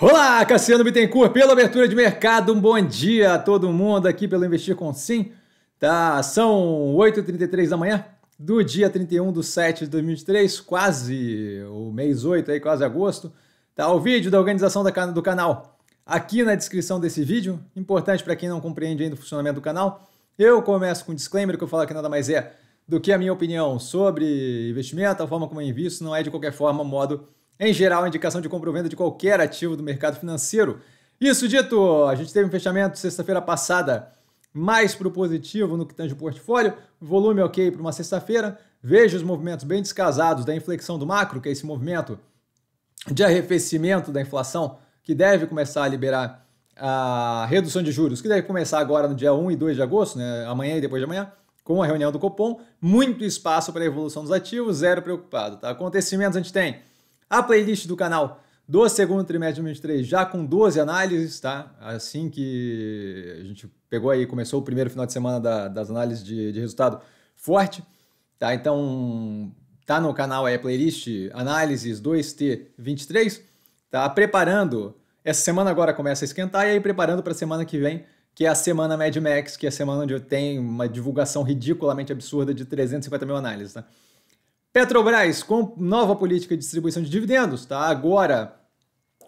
Olá, Cassiano Bittencourt, pela abertura de mercado, um bom dia a todo mundo aqui pelo Investir com Sim, tá? São 8h33 da manhã do dia 31/7/2023, quase o mês 8 aí, quase agosto, tá? O vídeo da organização do canal aqui na descrição desse vídeo, importante para quem não compreende ainda o funcionamento do canal. Eu começo com um disclaimer que eu falo que nada mais é do que a minha opinião sobre investimento, a forma como eu invisto, não é de qualquer forma, modo em geral, a indicação de compra ou venda de qualquer ativo do mercado financeiro. Isso dito, a gente teve um fechamento sexta-feira passada mais para o positivo no que tange o portfólio, volume ok para uma sexta-feira, vejo os movimentos bem descasados da inflexão do macro, que é esse movimento de arrefecimento da inflação que deve começar a liberar a redução de juros, que deve começar agora no dia 1 e 2 de agosto, né? Amanhã e depois de amanhã, com a reunião do Copom, muito espaço para a evolução dos ativos, zero preocupado, tá? Acontecimentos a gente tem a playlist do canal do segundo trimestre de 2023 já com 12 análises, tá? Assim que a gente pegou aí, começou o primeiro final de semana das análises de resultado forte, tá? Então, tá no canal aí a playlist análises 2T23, tá? Preparando, essa semana agora começa a esquentar e aí preparando para a semana que vem, que é a semana Mad Max, que é a semana onde eu tenho uma divulgação ridiculamente absurda de 350 mil análises, tá? Petrobras com nova política de distribuição de dividendos, tá? Agora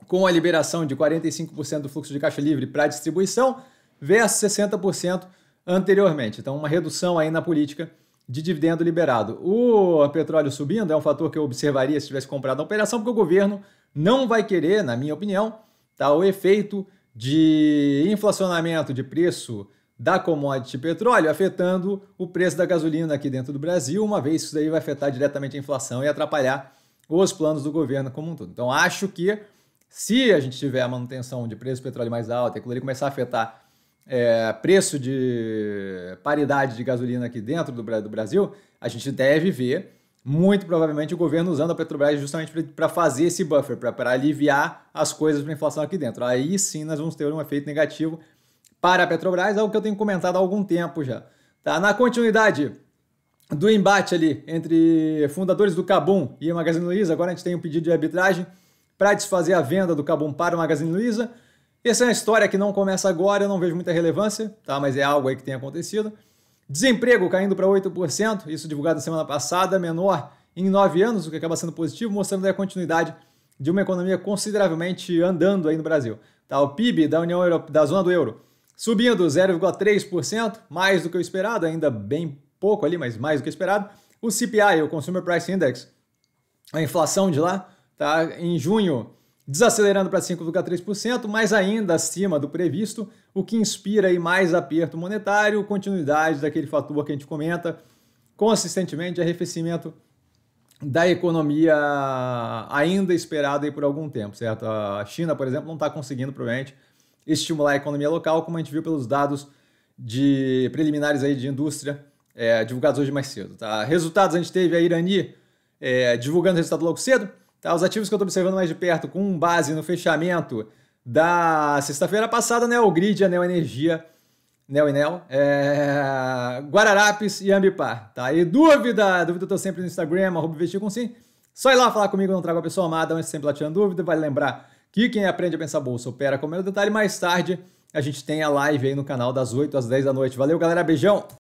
com a liberação de 45% do fluxo de caixa livre para distribuição versus 60% anteriormente. Então, uma redução aí na política de dividendo liberado. O petróleo subindo é um fator que eu observaria se tivesse comprado a operação, porque o governo não vai querer, na minha opinião, tá? O efeito de inflacionamento de preço da commodity petróleo, afetando o preço da gasolina aqui dentro do Brasil, uma vez que isso daí vai afetar diretamente a inflação e atrapalhar os planos do governo como um todo. Então, acho que se a gente tiver a manutenção de preço do petróleo mais alto, aquilo ali começar a afetar preço de paridade de gasolina aqui dentro do Brasil, a gente deve ver, muito provavelmente, o governo usando a Petrobras justamente para fazer esse buffer, para aliviar as coisas para a inflação aqui dentro. Aí sim nós vamos ter um efeito negativo para a Petrobras, algo que eu tenho comentado há algum tempo já. Tá? Na continuidade do embate ali entre fundadores do KaBuM e a Magazine Luiza, agora a gente tem um pedido de arbitragem para desfazer a venda do KaBuM para o Magazine Luiza. Essa é uma história que não começa agora, eu não vejo muita relevância, tá? Mas é algo aí que tem acontecido. Desemprego caindo para 8%, isso divulgado semana passada, menor em 9 anos, o que acaba sendo positivo, mostrando aí a continuidade de uma economia consideravelmente andando aí no Brasil. Tá? O PIB da União Europeia, da zona do euro, subindo 0,3%, mais do que o esperado, ainda bem pouco ali, mas mais do que o esperado. O CPI, o Consumer Price Index, a inflação de lá, tá em junho desacelerando para 5,3%, mas ainda acima do previsto, o que inspira aí mais aperto monetário, continuidade daquele fator que a gente comenta consistentemente, arrefecimento da economia ainda esperado aí por algum tempo, certo? A China, por exemplo, não está conseguindo, provavelmente, estimular a economia local, como a gente viu pelos dados de preliminares aí de indústria divulgados hoje mais cedo. Tá? Resultados, a gente teve a Irani divulgando o resultado logo cedo. Tá? Os ativos que eu estou observando mais de perto, com base no fechamento da sexta-feira passada, Neo Grid, a Neo Energia, Guararapes e Ambipá. Tá? E dúvida eu estou sempre no Instagram, @investircomsim. Só ir lá falar comigo, eu não trago a pessoa amada, mas sempre lá tirando dúvida, vale lembrar que quem aprende a pensar bolsa opera com o menor detalhe. Mais tarde a gente tem a live aí no canal das 8 às 10 da noite. Valeu, galera. Beijão!